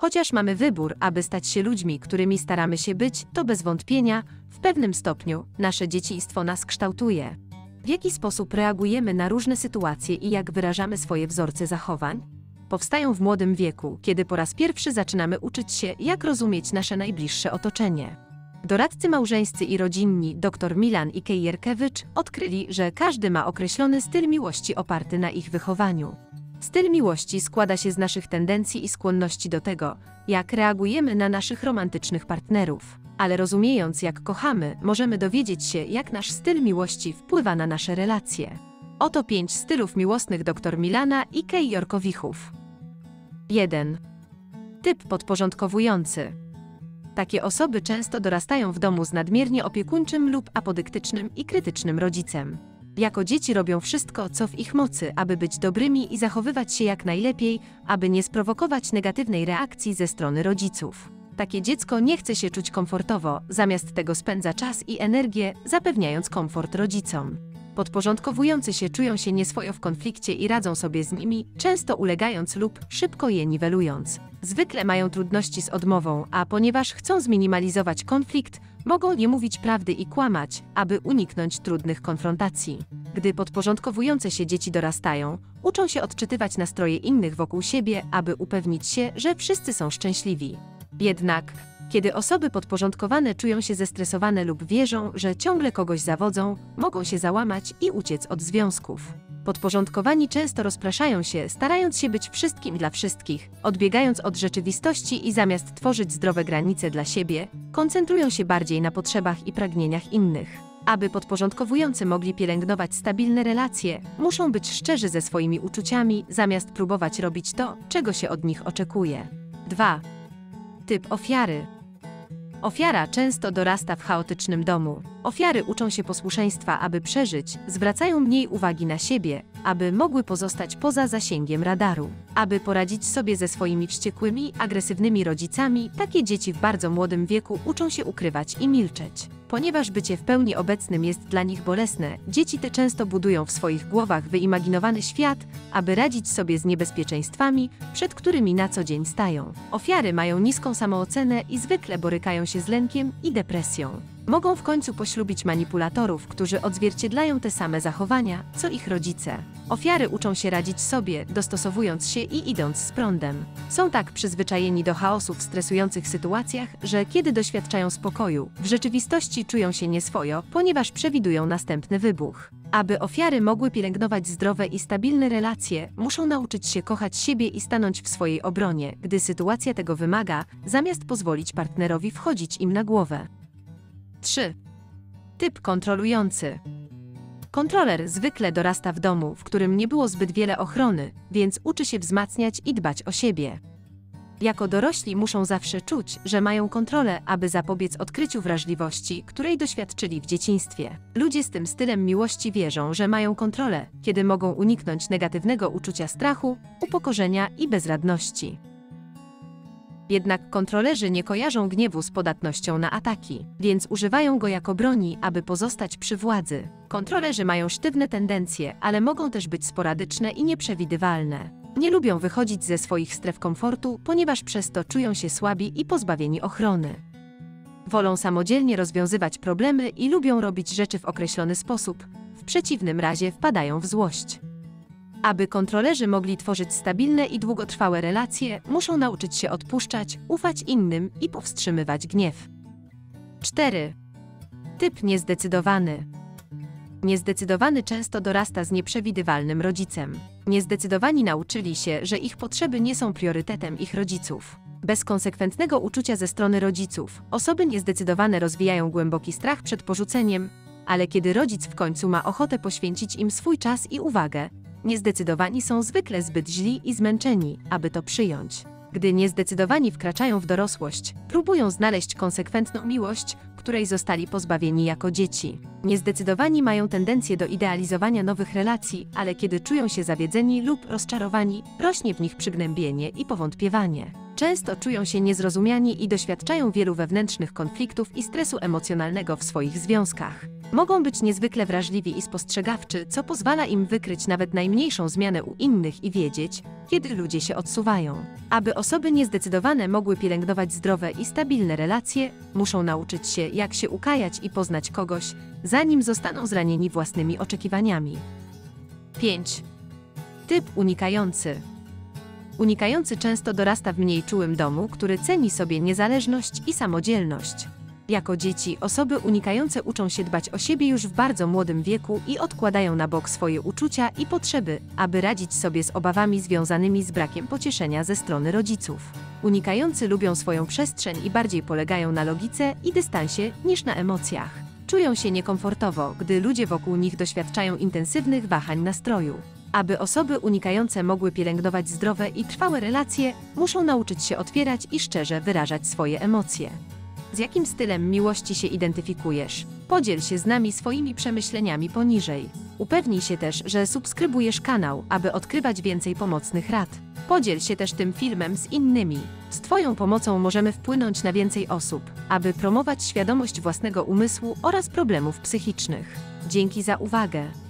Chociaż mamy wybór, aby stać się ludźmi, którymi staramy się być, to bez wątpienia, w pewnym stopniu, nasze dzieciństwo nas kształtuje. W jaki sposób reagujemy na różne sytuacje i jak wyrażamy swoje wzorce zachowań? Powstają w młodym wieku, kiedy po raz pierwszy zaczynamy uczyć się, jak rozumieć nasze najbliższe otoczenie. Doradcy małżeńscy i rodzinni dr Milan i Kay Yerkovich odkryli, że każdy ma określony styl miłości oparty na ich wychowaniu. Styl miłości składa się z naszych tendencji i skłonności do tego, jak reagujemy na naszych romantycznych partnerów. Ale rozumiejąc, jak kochamy, możemy dowiedzieć się, jak nasz styl miłości wpływa na nasze relacje. Oto 5 stylów miłosnych dr Milana i Kay Yerkovichów. 1. Typ podporządkowujący. Takie osoby często dorastają w domu z nadmiernie opiekuńczym lub apodyktycznym i krytycznym rodzicem. Jako dzieci robią wszystko, co w ich mocy, aby być dobrymi i zachowywać się jak najlepiej, aby nie sprowokować negatywnej reakcji ze strony rodziców. Takie dziecko nie chce się czuć komfortowo, zamiast tego spędza czas i energię, zapewniając komfort rodzicom. Podporządkowujący się czują się nieswojo w konflikcie i radzą sobie z nimi, często ulegając lub szybko je niwelując. Zwykle mają trudności z odmową, a ponieważ chcą zminimalizować konflikt, mogą nie mówić prawdy i kłamać, aby uniknąć trudnych konfrontacji. Gdy podporządkowujące się dzieci dorastają, uczą się odczytywać nastroje innych wokół siebie, aby upewnić się, że wszyscy są szczęśliwi. Jednak, kiedy osoby podporządkowane czują się zestresowane lub wierzą, że ciągle kogoś zawodzą, mogą się załamać i uciec od związków. Podporządkowani często rozpraszają się, starając się być wszystkim dla wszystkich, odbiegając od rzeczywistości i zamiast tworzyć zdrowe granice dla siebie, koncentrują się bardziej na potrzebach i pragnieniach innych. Aby podporządkowujący mogli pielęgnować stabilne relacje, muszą być szczerzy ze swoimi uczuciami, zamiast próbować robić to, czego się od nich oczekuje. 2. Typ ofiary. Ofiara często dorasta w chaotycznym domu. Ofiary uczą się posłuszeństwa, aby przeżyć, zwracają mniej uwagi na siebie, aby mogły pozostać poza zasięgiem radaru. Aby poradzić sobie ze swoimi wściekłymi, agresywnymi rodzicami, takie dzieci w bardzo młodym wieku uczą się ukrywać i milczeć. Ponieważ bycie w pełni obecnym jest dla nich bolesne, dzieci te często budują w swoich głowach wyimaginowany świat, aby radzić sobie z niebezpieczeństwami, przed którymi na co dzień stają. Ofiary mają niską samoocenę i zwykle borykają się z lękiem i depresją. Mogą w końcu poślubić manipulatorów, którzy odzwierciedlają te same zachowania, co ich rodzice. Ofiary uczą się radzić sobie, dostosowując się i idąc z prądem. Są tak przyzwyczajeni do chaosu w stresujących sytuacjach, że kiedy doświadczają spokoju, w rzeczywistości czują się nieswojo, ponieważ przewidują następny wybuch. Aby ofiary mogły pielęgnować zdrowe i stabilne relacje, muszą nauczyć się kochać siebie i stanąć w swojej obronie, gdy sytuacja tego wymaga, zamiast pozwolić partnerowi wchodzić im na głowę. 3. Typ kontrolujący. Kontroler zwykle dorasta w domu, w którym nie było zbyt wiele ochrony, więc uczy się wzmacniać i dbać o siebie. Jako dorośli muszą zawsze czuć, że mają kontrolę, aby zapobiec odkryciu wrażliwości, której doświadczyli w dzieciństwie. Ludzie z tym stylem miłości wierzą, że mają kontrolę, kiedy mogą uniknąć negatywnego uczucia strachu, upokorzenia i bezradności. Jednak kontrolerzy nie kojarzą gniewu z podatnością na ataki, więc używają go jako broni, aby pozostać przy władzy. Kontrolerzy mają sztywne tendencje, ale mogą też być sporadyczne i nieprzewidywalne. Nie lubią wychodzić ze swoich stref komfortu, ponieważ przez to czują się słabi i pozbawieni ochrony. Wolą samodzielnie rozwiązywać problemy i lubią robić rzeczy w określony sposób, w przeciwnym razie wpadają w złość. Aby kontrolerzy mogli tworzyć stabilne i długotrwałe relacje, muszą nauczyć się odpuszczać, ufać innym i powstrzymywać gniew. 4. Typ niezdecydowany. Niezdecydowany często dorasta z nieprzewidywalnym rodzicem. Niezdecydowani nauczyli się, że ich potrzeby nie są priorytetem ich rodziców. Bez konsekwentnego uczucia ze strony rodziców, osoby niezdecydowane rozwijają głęboki strach przed porzuceniem, ale kiedy rodzic w końcu ma ochotę poświęcić im swój czas i uwagę, niezdecydowani są zwykle zbyt źli i zmęczeni, aby to przyjąć. Gdy niezdecydowani wkraczają w dorosłość, próbują znaleźć konsekwentną miłość, której zostali pozbawieni jako dzieci. Niezdecydowani mają tendencję do idealizowania nowych relacji, ale kiedy czują się zawiedzeni lub rozczarowani, rośnie w nich przygnębienie i powątpiewanie. Często czują się niezrozumiani i doświadczają wielu wewnętrznych konfliktów i stresu emocjonalnego w swoich związkach. Mogą być niezwykle wrażliwi i spostrzegawczy, co pozwala im wykryć nawet najmniejszą zmianę u innych i wiedzieć, kiedy ludzie się odsuwają. Aby osoby niezdecydowane mogły pielęgnować zdrowe i stabilne relacje, muszą nauczyć się, jak się ukajać i poznać kogoś, zanim zostaną zranieni własnymi oczekiwaniami. 5. Typ unikający. Unikający często dorasta w mniej czułym domu, który ceni sobie niezależność i samodzielność. Jako dzieci, osoby unikające uczą się dbać o siebie już w bardzo młodym wieku i odkładają na bok swoje uczucia i potrzeby, aby radzić sobie z obawami związanymi z brakiem pocieszenia ze strony rodziców. Unikający lubią swoją przestrzeń i bardziej polegają na logice i dystansie niż na emocjach. Czują się niekomfortowo, gdy ludzie wokół nich doświadczają intensywnych wahań nastroju. Aby osoby unikające mogły pielęgnować zdrowe i trwałe relacje, muszą nauczyć się otwierać i szczerze wyrażać swoje emocje. Z jakim stylem miłości się identyfikujesz? Podziel się z nami swoimi przemyśleniami poniżej. Upewnij się też, że subskrybujesz kanał, aby odkrywać więcej pomocnych rad. Podziel się też tym filmem z innymi. Z Twoją pomocą możemy wpłynąć na więcej osób, aby promować świadomość własnego umysłu oraz problemów psychicznych. Dzięki za uwagę.